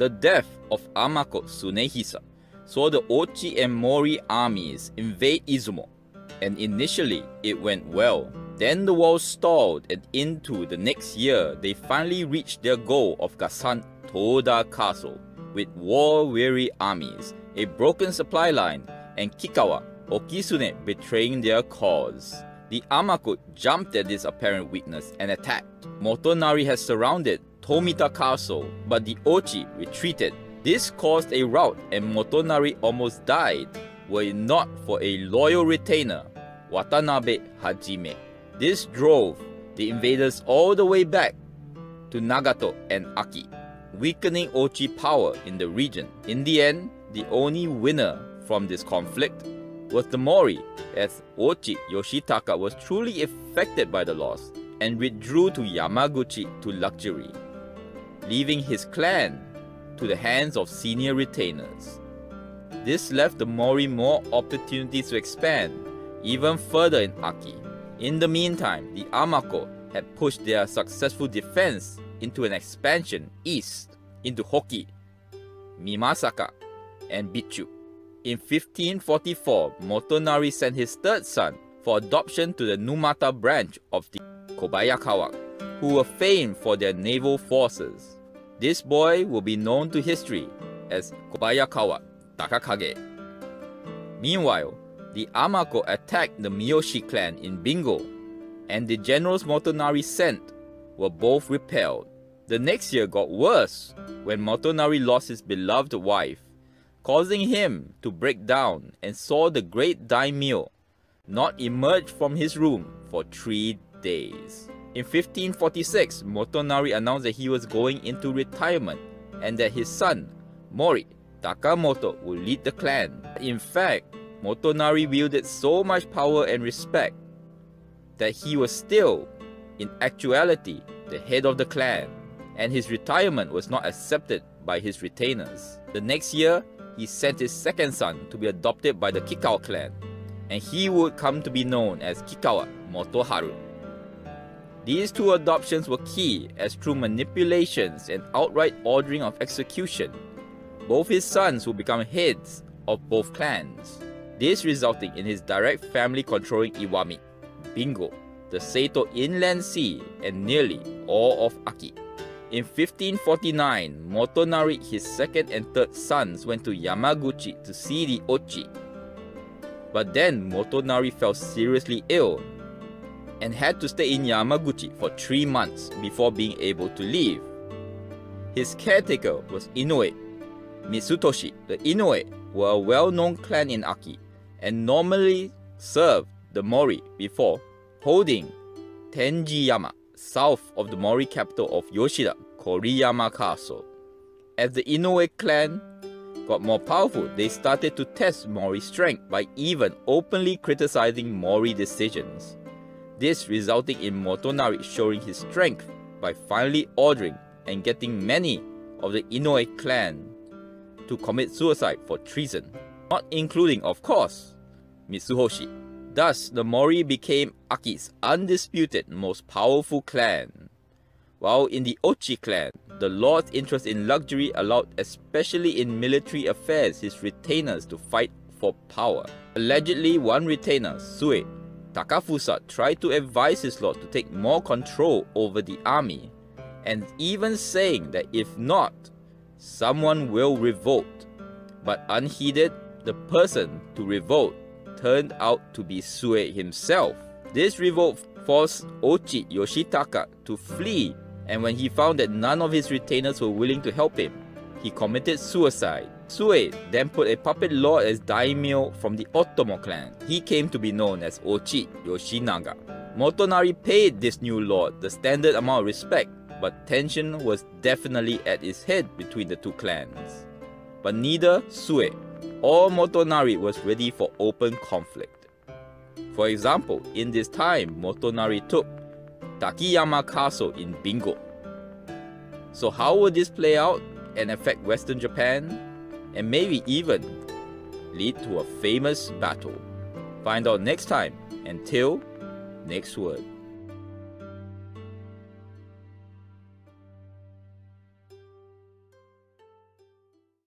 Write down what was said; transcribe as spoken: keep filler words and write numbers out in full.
The death of Amako Tsunehisa saw the Ochi and Mori armies invade Izumo, and initially it went well. Then the war stalled, and into the next year they finally reached their goal of Gasan Touda Castle with war-weary armies, a broken supply line, and Kikkawa Okisune betraying their cause. The Amako jumped at this apparent weakness and attacked. Motonari had surrounded Tomita Castle, but the Ochi retreated. This caused a rout, and Motonari almost died, were it not for a loyal retainer, Watanabe Hajime. This drove the invaders all the way back to Nagato and Aki, weakening Ochi power in the region. In the end, the only winner from this conflict was the Mori, as Ochi Yoshitaka was truly affected by the loss and withdrew to Yamaguchi to luxury, leaving his clan to the hands of senior retainers. This left the Mori more opportunities to expand even further in Aki. In the meantime, the Amako had pushed their successful defense into an expansion east into Hoki, Mimasaka, and Bichu. In fifteen forty-four, Motonari sent his third son for adoption to the Numata branch of the Kobayakawa, who were famed for their naval forces. This boy will be known to history as Kobayakawa Takakage. Meanwhile, the Amako attacked the Miyoshi clan in Bingo, and the generals Motonari sent were both repelled. The next year got worse when Motonari lost his beloved wife, causing him to break down, and saw the great daimyo not emerge from his room for three days. In fifteen forty-six, Motonari announced that he was going into retirement and that his son, Mori Takamoto, would lead the clan. In fact, Motonari wielded so much power and respect that he was still, in actuality, the head of the clan, and his retirement was not accepted by his retainers. The next year, he sent his second son to be adopted by the Kikkawa clan, and he would come to be known as Kikkawa Motoharu. These two adoptions were key, as through manipulations and outright ordering of execution, both his sons would become heads of both clans, this resulting in his direct family controlling Iwami, Bingo, the Seto Inland Sea, and nearly all of Aki. In fifteen forty-nine, Motonari, his second and third sons, went to Yamaguchi to see the Ochi. But then Motonari fell seriously ill and had to stay in Yamaguchi for three months before being able to leave. His caretaker was Inoue Mitsutoshi. The Inoue were a well-known clan in Aki and normally served the Mori before holding Tenjiyama, south of the Mori capital of Yoshida, Koriyama Castle. As the Inoue clan got more powerful, they started to test Mori's strength by even openly criticizing Mori decisions. This resulting in Motonari showing his strength by finally ordering and getting many of the Inoue clan to commit suicide for treason, not including, of course, Mitsuhoshi. Thus, the Mori became Aki's undisputed most powerful clan. While in the Ochi clan, the lord's interest in luxury allowed, especially in military affairs, his retainers to fight for power. Allegedly, one retainer, Sue Takafusa, tried to advise his lord to take more control over the army, and even saying that if not, someone will revolt. But unheeded, the person to revolt turned out to be Sue himself. This revolt forced Ochi Yoshitaka to flee, and when he found that none of his retainers were willing to help him, he committed suicide. Sue then put a puppet lord as daimyo from the Otomo clan. He came to be known as Ochi Yoshinaga. Motonari paid this new lord the standard amount of respect, but tension was definitely at its head between the two clans. But neither Sue or Motonari was ready for open conflict. For example, in this time, Motonari took Takiyama Castle in Bingo. So how would this play out and affect Western Japan? And maybe even lead to a famous battle. Find out next time. Until next word.